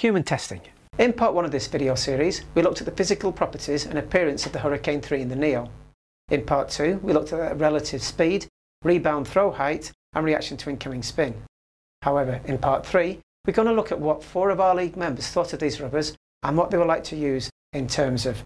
human testing. In part one of this video series, we looked at the physical properties and appearance of the Hurricane 3 and the Neo. In part two, we looked at their relative speed, rebound throw height, and reaction to incoming spin. However, in part three, we're going to look at what four of our league members thought of these rubbers and what they would like to use in terms of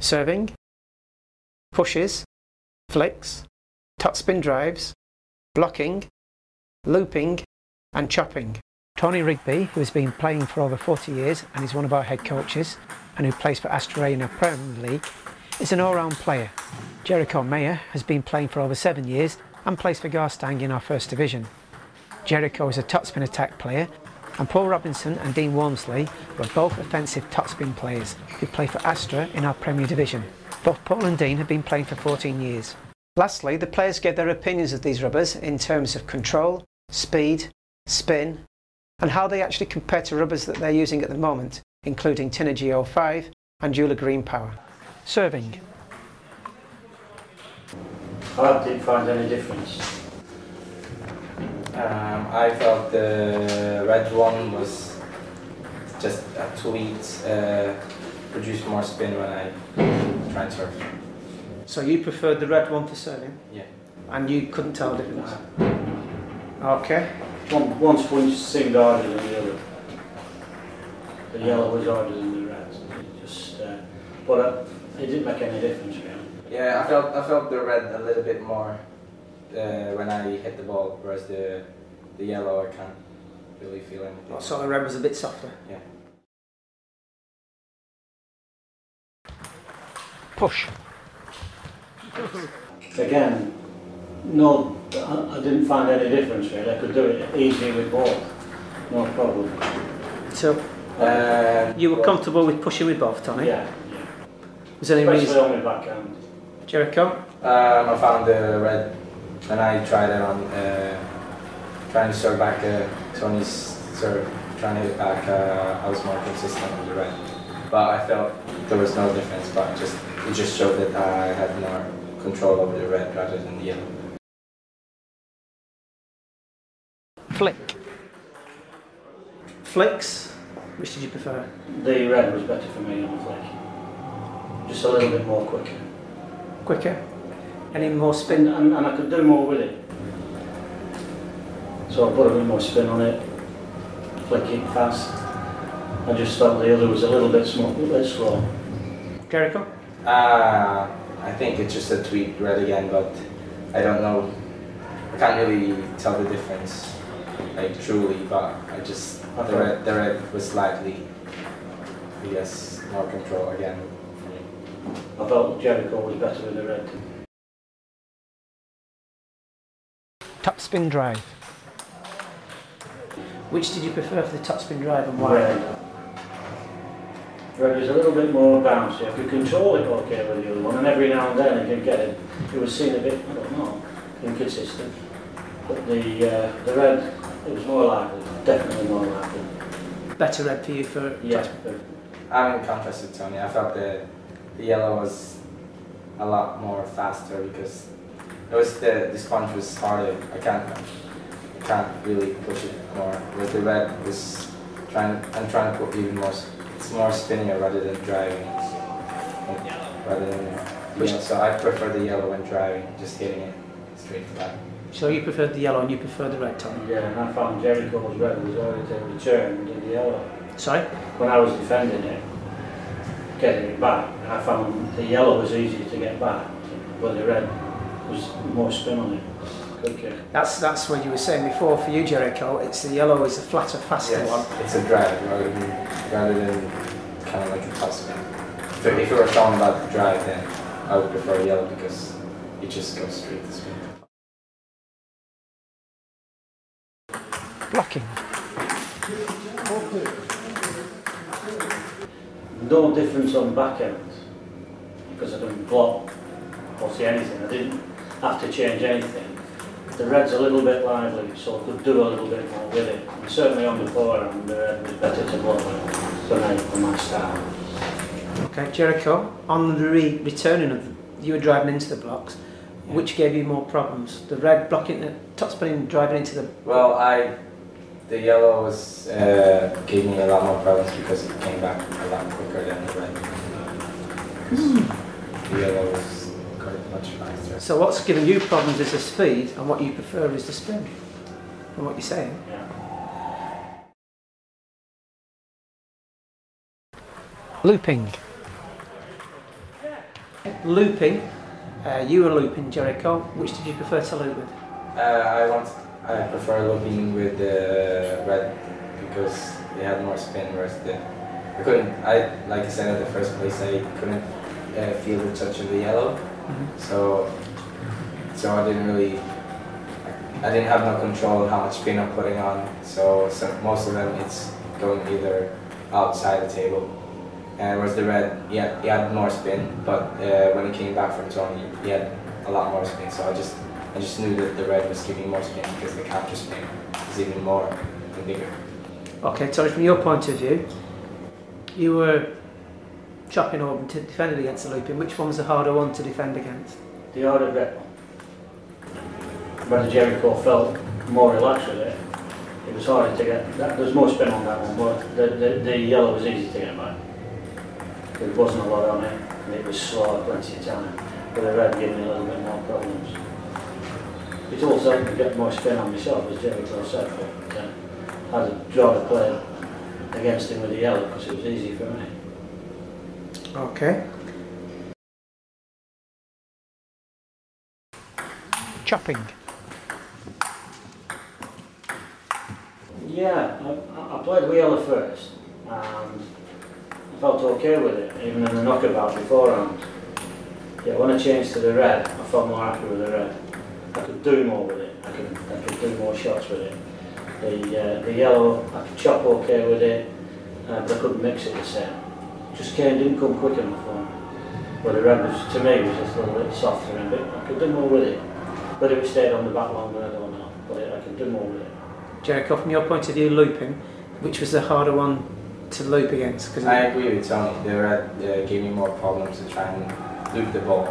serving, pushes, flicks, topspin drives, blocking, looping and chopping. Tony Rigby, who has been playing for over 40 years and is one of our head coaches and who plays for Astra in our Premier League, is an all-round player. Jericho Mayer has been playing for over 7 years and plays for Garstang in our first division. Jericho is a topspin attack player, and Paul Robinson and Dean Walmsley were both offensive topspin players who play for Astra in our Premier Division. Both Paul and Dean have been playing for 14 years. Lastly, the players gave their opinions of these rubbers in terms of control, speed, spin, and how they actually compare to rubbers that they're using at the moment, including Tenergy 05 and Joola Green Power. Serving. I didn't find any difference. I felt the red one was just a tweet, produced more spin when I tried serving. So you preferred the red one for serving? Yeah. And you couldn't tell the difference? Okay. One sponge seemed harder than the other. The yellow was harder than the red. But it didn't make any difference really. Yeah, I felt the red a little bit more when I hit the ball, whereas the yellow I can't really feel anything. So the red was a bit softer? Yeah. Push. Again, no, I didn't find any difference really. I could do it easily with both, no problem. So, you were comfortable with pushing with both, Tony? Yeah. Was there any reason? On my backhand. Jericho? I found the red, and I tried it on trying to serve back Tony's serve, trying to hit it back. I was more consistent with the red, but I felt there was no difference. But it just showed that I had more control over the red rather than the yellow. Flick. Flicks. Which did you prefer? The red was better for me on flick. Just a little bit more quicker. Quicker? Any more spin? And I could do more with it. So I put a bit more spin on it, flick it fast. I just thought the other was a little bit slow. Jericho? I think it's just a tweet red again, but I don't know. I can't really tell the difference, like truly, but I just, the red was slightly, I guess, more control again. I felt Jericho was better with the red. Topspin drive. Which did you prefer for the topspin drive and why? Red. Red was a little bit more bouncy. I could control it okay with the other one, and every now and then I could get it. It was seen a bit, I don't know, inconsistent. But the red, it was more lively, definitely more lively. Better red for you for? Yeah. I'm in contrast with Tony. I felt the yellow was a lot more faster because it was the sponge was harder. I can't really push it more. Whereas the red was I'm trying to put even more. It's more spinnier rather than driving. So I prefer the yellow when driving, just hitting it straight flat. So you preferred the yellow and you preferred the red, Tom? Yeah, and I found Jericho's red was already returned in the yellow. Sorry? When I was defending it, getting it back, I found the yellow was easier to get back, but the red was more spin on it. Okay. That's what you were saying before for you, Jericho. It's the yellow is a flatter, faster one. It's a drag rather than kind of like a top spin. If it were talking about the drive, then I would prefer yellow because it just goes straight to spin. Blocking. No difference on back end because I didn't block or see anything. I didn't have to change anything. The red's a little bit lively, so I could do a little bit more with it. And certainly on the forehand, the red was better to block with than my style. Okay, Jericho, on the returning of you were driving into the blocks, which gave you more problems? The red blocking, the topspin driving into the. Well, I The yellow was gave me a lot more problems because it came back a lot quicker than the red. The yellow was quite much faster. So what's giving you problems is the speed, and what you prefer is the spin, from what you're saying. Yeah. Looping. Looping. You were looping, Jericho. Which did you prefer to loop with? I prefer looping with the red because they had more spin, whereas like I said at the first place, I couldn't feel the touch of the yellow, so I didn't have no control on how much spin I'm putting on. So most of them it's going either outside the table, and whereas the red, yeah, he had more spin, but when he came back from zone, he had a lot more spin. So I just knew that the red was giving more spin because the capture spin is even more and bigger. Okay, Tony, from your point of view, you were chopping over to defend against the looping. Which one was the harder one to defend against? The harder red one. When Jericho felt more relaxed with it, it was harder to get. There's more spin on that one, but the yellow was easy to get back. There wasn't a lot on it, and it was slow plenty of time. But the red gave me a little bit more problems. It's also to get more spin on myself, as Jericho said, but I had to draw the play against him with the yellow because it was easy for me. Okay. Chopping. Yeah, I played wheeler first, and I felt okay with it, even in the knockabout beforehand. Yeah, when I changed to the red, I felt more happy with the red. I could do more with it. I could do more shots with it. The yellow, I could chop okay with it, but I couldn't mix it the same. Just didn't come quick enough for me. Well, the red was, to me, was just a little bit softer and bit. I could do more with it. Whether it stayed on the back longer, I don't know. But I could do more with it. Jericho, from your point of view, looping, which was the harder one to loop against? Cause I agree with Tony. The red gave me more problems to try and loop the ball,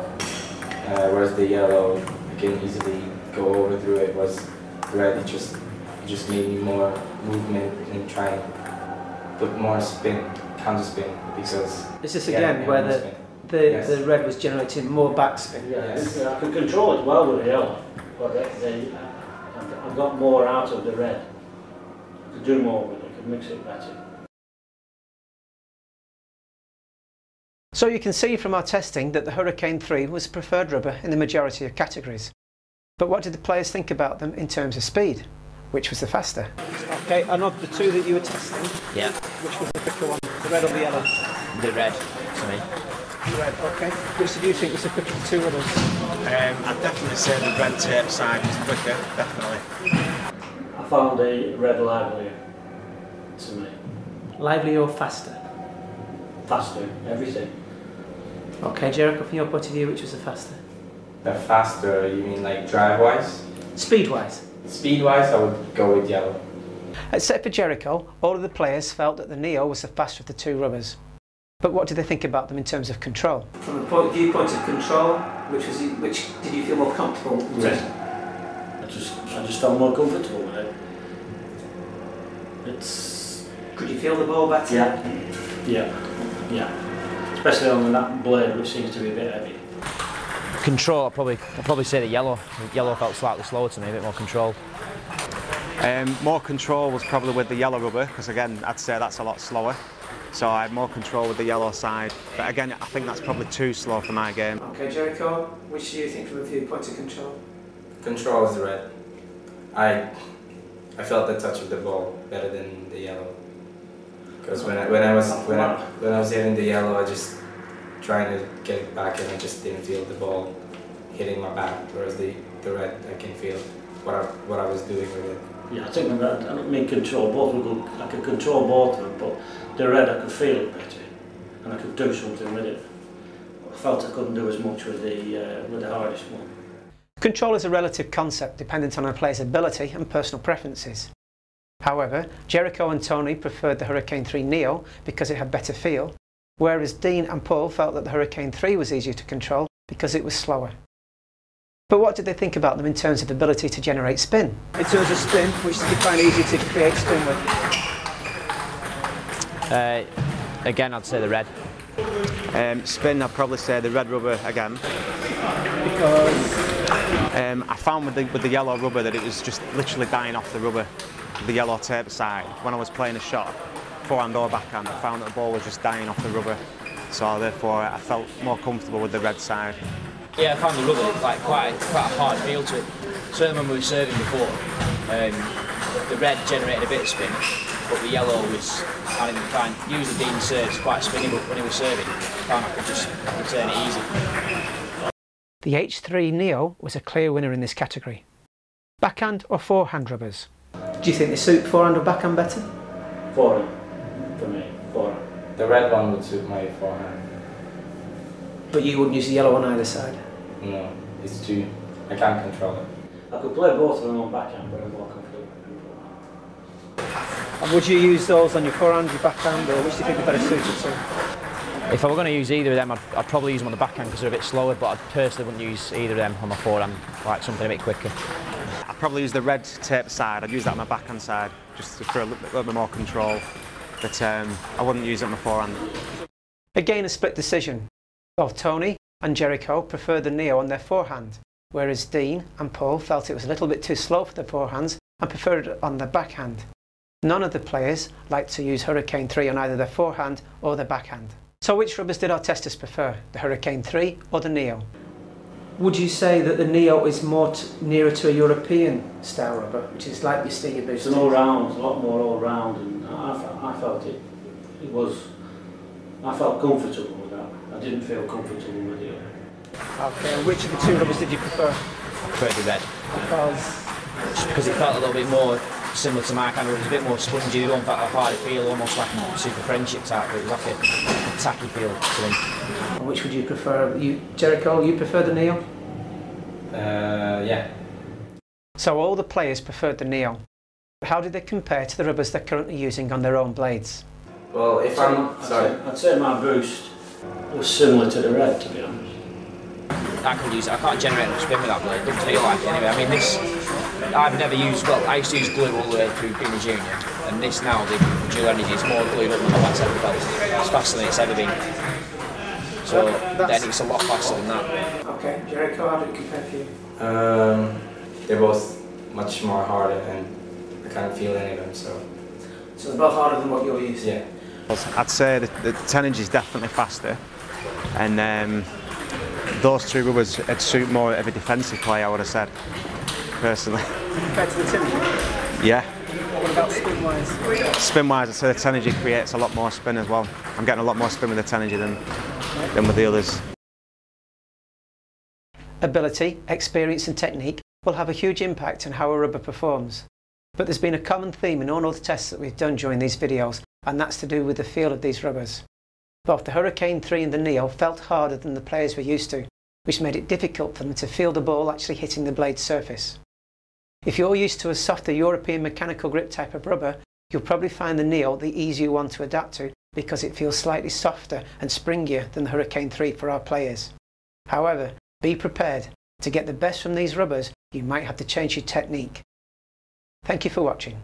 whereas the yellow, can easily go over through it. Was red, it just made me more movement and try and put more spin, counter spin, because it's just again where the red was generating more backspin. Yes. I could control it well with the yellow, but I got more out of the red. I could do more with it. I could mix it better. So you can see from our testing that the Hurricane 3 was preferred rubber in the majority of categories. But what did the players think about them in terms of speed? Which was the faster? Okay, and of the two that you were testing, yeah, which was the quicker one, the red or the yellow? The red, to me. The red, okay. Which did you think was the quicker of the two rubbers? I'd definitely say the red tape side was quicker, definitely. I found the red livelier, to me. Livelier or faster? Faster, everything. Okay, Jericho, from your point of view, which was the faster? The faster, you mean like drive-wise? Speed-wise. Speed-wise, I would go with yellow. Except for Jericho, all of the players felt that the Neo was the faster of the two rubbers. But what did they think about them in terms of control? From the viewpoint of control, which did you feel more comfortable with? Yeah. I just felt more comfortable with it. Could you feel the ball better? Yeah. Yeah. Yeah. Especially on that blade, which seems to be a bit heavy. Control, I'd probably say the yellow. The yellow felt slightly slower to me, a bit more control. More control was probably with the yellow rubber, because again, I'd say that's a lot slower. So I had more control with the yellow side. But again, I think that's probably too slow for my game. Okay, Jericho, which do you think from a viewpoint of control? Control is the red. I felt the touch of the ball better than the yellow. Because when I was hitting the yellow, I just trying to get it back, and I just didn't feel the ball hitting my back. Whereas the red, I can feel what I was doing with it. Yeah, I think that, I mean, control both. I could control both of them, but the red I could feel it better, and I could do something with it. I felt I couldn't do as much with the hardest one. Control is a relative concept, dependent on a player's ability and personal preferences. However, Jericho and Tony preferred the Hurricane 3 Neo because it had better feel, whereas Dean and Paul felt that the Hurricane 3 was easier to control because it was slower. But what did they think about them in terms of ability to generate spin? In terms of spin, which did you find easy to create spin with? Again, I'd say the red. Spin, I'd probably say the red rubber again. Because? I found with the yellow rubber that it was just literally dying off the rubber, the yellow tape side. When I was playing a shot, forehand or backhand, I found that the ball was just dying off the rubber. So therefore, I felt more comfortable with the red side. Yeah, I found the rubber like quite a hard feel to it. Certainly when we were serving before, the red generated a bit of spin, but the yellow was, I didn't find, usually Dean serves quite spinning, but when he was serving, I found I could just return it easy. The H3 Neo was a clear winner in this category. Backhand or forehand rubbers? Do you think they suit forehand or backhand better? Forehand, for me, forehand. The red one would suit my forehand. But you wouldn't use the yellow on either side? No, it's too... I can't control it. I could play both of them on backhand, but I'm more comfortable with forehand. And would you use those on your forehand, your backhand, or which do you think are better suited to? If I were going to use either of them, I'd probably use them on the backhand because they're a bit slower, but I personally wouldn't use either of them on my forehand, like something a bit quicker. I'd probably use the red tape side, I'd use that on my backhand side, just for a little bit more control, but I wouldn't use it on my forehand. Again, a split decision. Both Tony and Jericho preferred the Neo on their forehand, whereas Dean and Paul felt it was a little bit too slow for their forehands and preferred it on their backhand. None of the players liked to use Hurricane 3 on either their forehand or their backhand. So which rubbers did our testers prefer, the Hurricane 3 or the Neo? Would you say that the Neo is more nearer to a European style rubber, which is like you see your boots? It's an all-round, a lot more all-round, and I felt it was... I felt comfortable with that. I didn't feel comfortable with it. Okay, which of the two rubbers did you prefer? I preferred the red. Because? Just because it felt a little bit more similar to my kind of, it was a bit more spongy, it felt a harder feel, almost like a Super Friendship type, but it was like a tacky feel to me. Which would you prefer? Jericho, you prefer the Neo? Yeah. So all the players preferred the Neo. How did they compare to the rubbers they're currently using on their own blades? Well, if I'm... Sorry. I'd say my boost was similar to the red, to be honest. I could use it. I can't generate a spin with that blade. It doesn't feel like it anyway. I mean, this... I've never used... Well, I used to use glue all the way through being a junior. And this now, the dual energy, is more glued up than that's ever felt. It's faster than it's ever been. So, then it's a lot faster than that. OK. Jericho, how did it compare to you? They're both much more harder, and I can't feel any of them, so... So they're both harder than what you're using? Yeah. I'd say the Tenergy is definitely faster, and those two rubbers would suit more of a defensive play, I would have said, personally. Compared to the Tenergy? Yeah. What about spin-wise? Spin-wise, I'd say the Tenergy creates a lot more spin as well. I'm getting a lot more spin with the Tenergy than with the others. Ability, experience and technique will have a huge impact on how a rubber performs. But there's been a common theme in all the tests that we've done during these videos, and that's to do with the feel of these rubbers. Both the Hurricane 3 and the Neo felt harder than the players were used to, which made it difficult for them to feel the ball actually hitting the blade surface. If you're used to a softer European mechanical grip type of rubber, you'll probably find the Neo the easier one to adapt to because it feels slightly softer and springier than the Hurricane 3 for our players. However, be prepared. To get the best from these rubbers, you might have to change your technique. Thank you for watching.